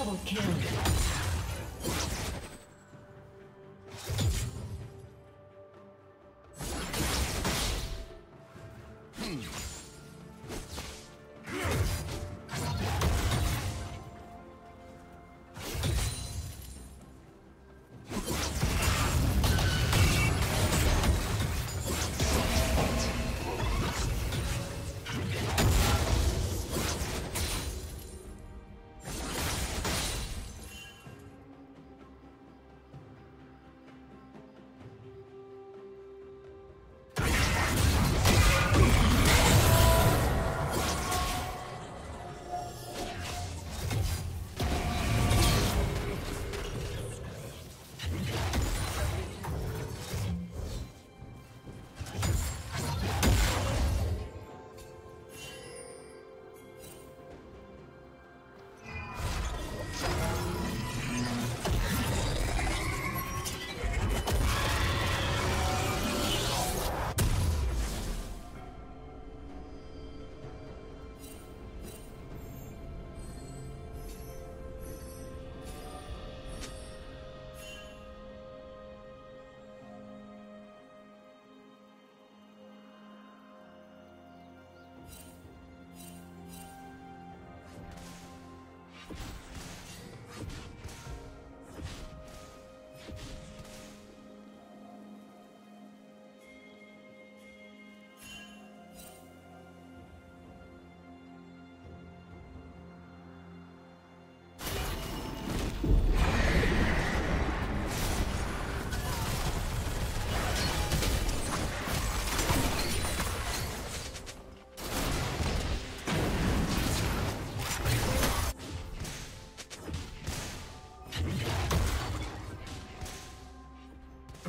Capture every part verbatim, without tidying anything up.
Double kill.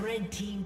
Red team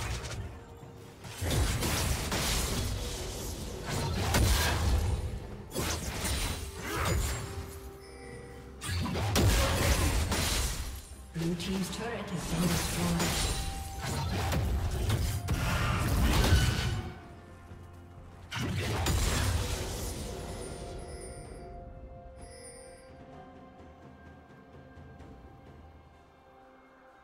Blue team's turret has been destroyed.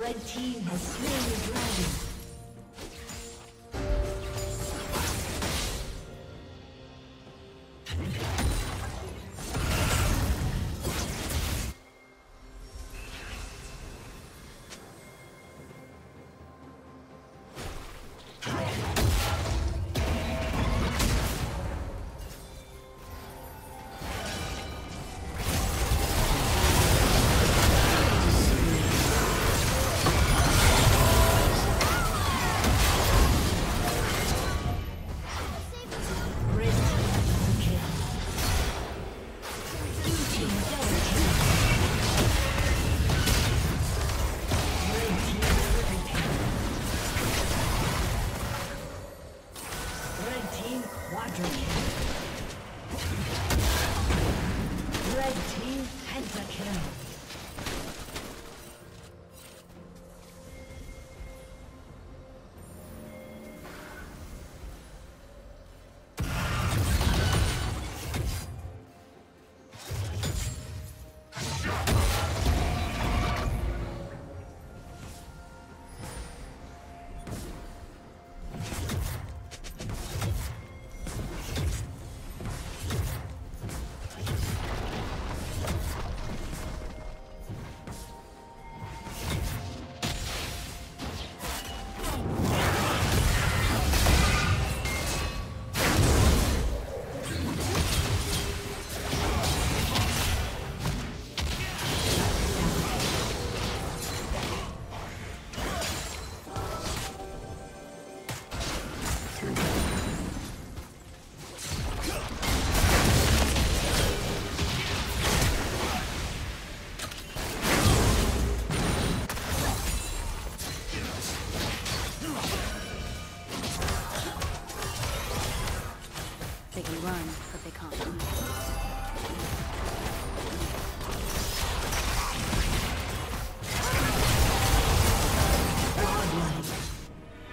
Red team has slain the dragon.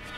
Team's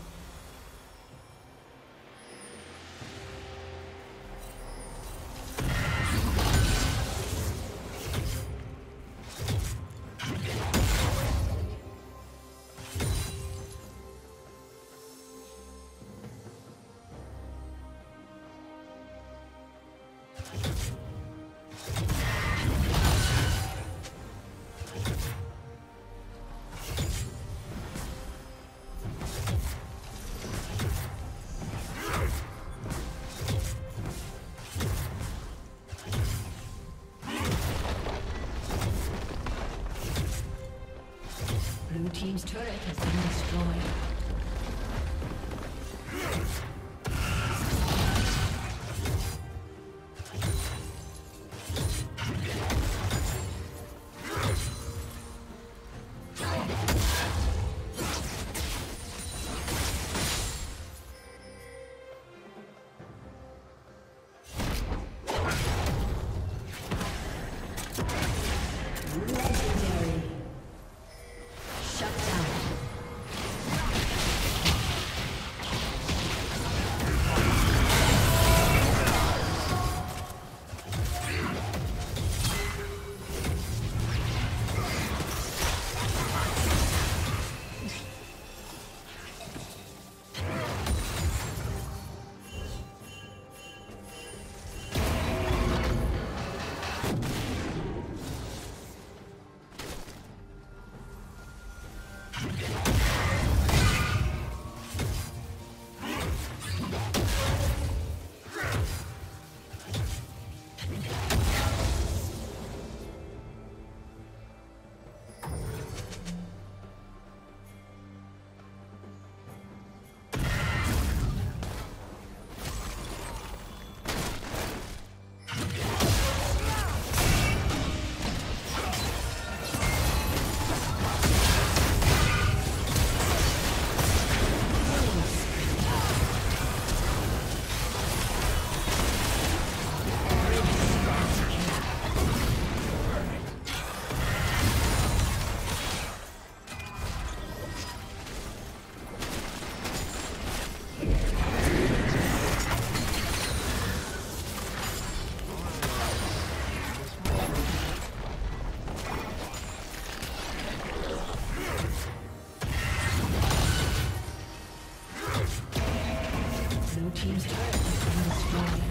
team's turret has been destroyed.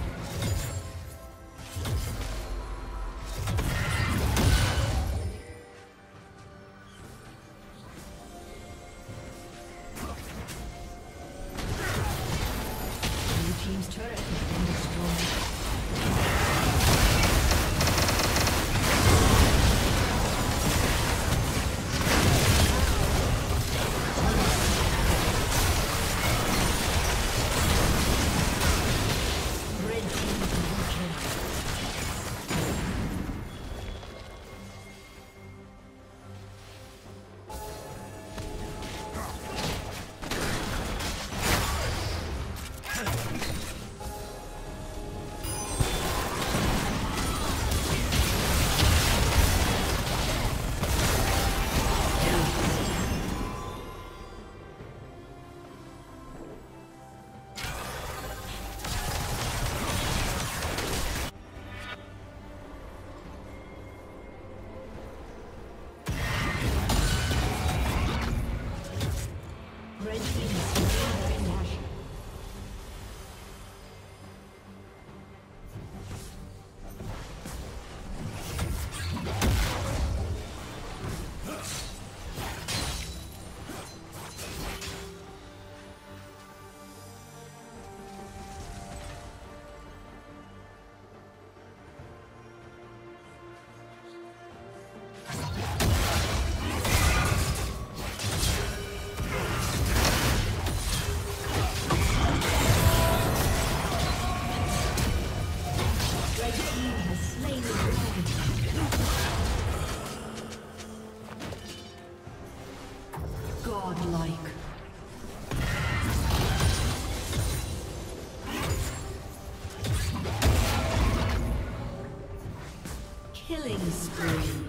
Killing spree.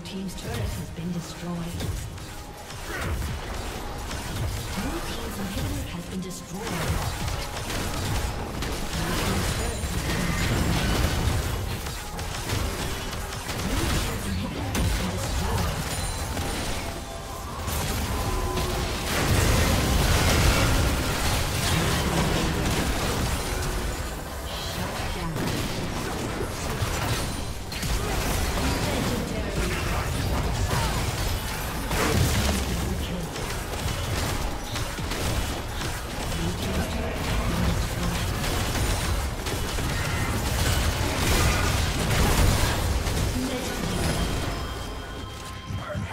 Team's turret has been destroyed. Blue team's inhibitor has been destroyed.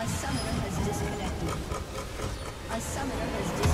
A summoner has disconnected. A summoner has disconnected.